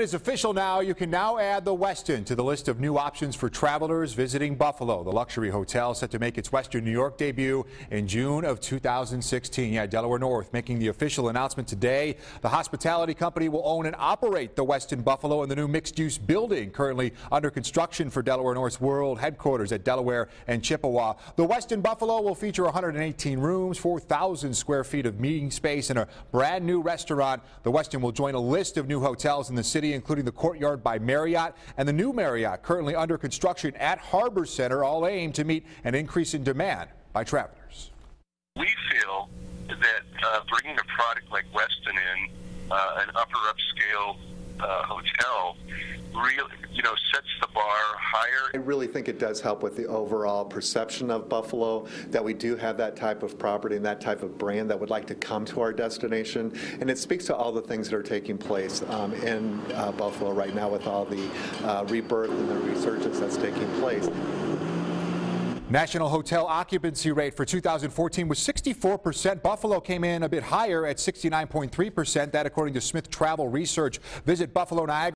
it is official now. You can now add the Westin to the list of new options for travelers visiting Buffalo. The luxury hotel set to make its Western New York debut in June of 2016. Yeah, Delaware North making the official announcement today. The hospitality company will own and operate the Westin Buffalo and the new mixed-use building currently under construction for Delaware North's world headquarters at Delaware and Chippewa. The Westin Buffalo will feature 118 rooms, 4,000 square feet of meeting space, and a brand new restaurant. The Westin will join a list of new hotels in the city, including the Courtyard by Marriott and the new Marriott currently under construction at Harbor Center, all aimed to meet an increase in demand by travelers. We feel that bringing a product like Westin in, an upper upscale hotel, really, sets the bar higher. I really think it does help with the overall perception of Buffalo, that we do have that type of property and that type of brand that would like to come to our destination. And it speaks to all the things that are taking place in Buffalo right now with all the rebirth and the resurgence that's taking place. National hotel occupancy rate for 2014 was 64%. Buffalo came in a bit higher at 69.3%. That according to Smith Travel Research. Visit Buffalo Niagara.